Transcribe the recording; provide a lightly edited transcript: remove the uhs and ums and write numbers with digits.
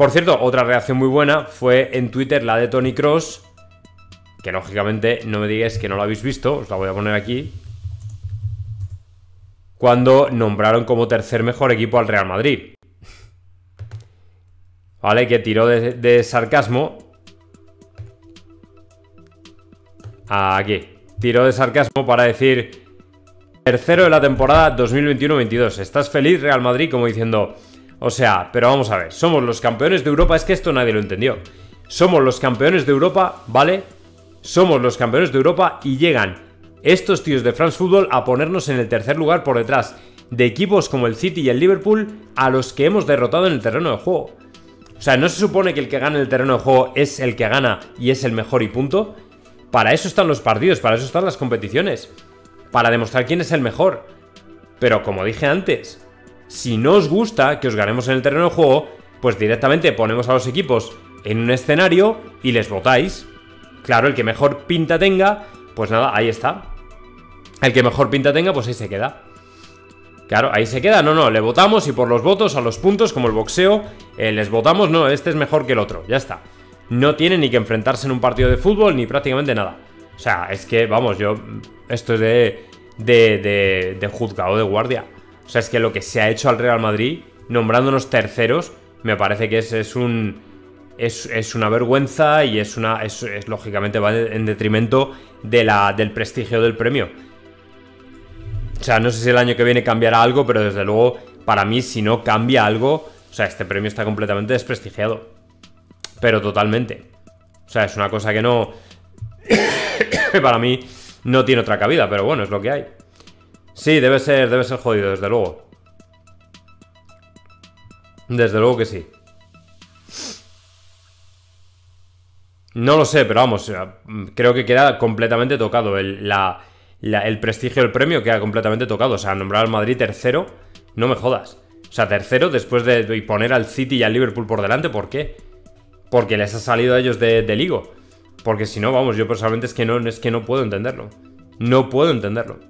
Por cierto, otra reacción muy buena fue en Twitter la de Toni Kroos, que lógicamente no me digáis que no lo habéis visto, os la voy a poner aquí, cuando nombraron como tercer mejor equipo al Real Madrid. Vale, que tiró de sarcasmo. Aquí. Tiró de sarcasmo para decir: tercero de la temporada 2021-22. ¿Estás feliz, Real Madrid? Como diciendo, o sea, pero vamos a ver, somos los campeones de Europa. Es que esto nadie lo entendió. Somos los campeones de Europa, ¿vale? Somos los campeones de Europa y llegan estos tíos de France Football a ponernos en el tercer lugar por detrás de equipos como el City y el Liverpool, a los que hemos derrotado en el terreno de juego. O sea, ¿no se supone que el que gana el terreno de juego es el que gana y es el mejor y punto? Para eso están los partidos, para eso están las competiciones, para demostrar quién es el mejor. Pero como dije antes, si no os gusta que os ganemos en el terreno de juego, pues directamente ponemos a los equipos en un escenario y les votáis. Claro, el que mejor pinta tenga, pues nada, ahí está. El que mejor pinta tenga, pues ahí se queda. Claro, ahí se queda, no, le votamos y por los votos, a los puntos, como el boxeo, les votamos, no, este es mejor que el otro, ya está. No tiene ni que enfrentarse en un partido de fútbol ni prácticamente nada. O sea, es que, vamos, yo, esto es de juzgado de guardia. O sea, es que lo que se ha hecho al Real Madrid, nombrándonos terceros, me parece que es una vergüenza y es lógicamente va en detrimento de del prestigio del premio. O sea, no sé si el año que viene cambiará algo, pero desde luego, para mí, si no cambia algo, o sea, este premio está completamente desprestigiado. Pero totalmente. O sea, es una cosa que no... para mí no tiene otra cabida, pero bueno, es lo que hay. Sí, debe ser jodido, desde luego. Desde luego que sí. No lo sé, pero vamos, creo que queda completamente tocado el prestigio del premio queda completamente tocado. O sea, nombrar al Madrid tercero, no me jodas. O sea, tercero después de poner al City y al Liverpool por delante, ¿por qué? Porque les ha salido a ellos de ligo. Porque si no, vamos, yo personalmente es que no puedo entenderlo. No puedo entenderlo.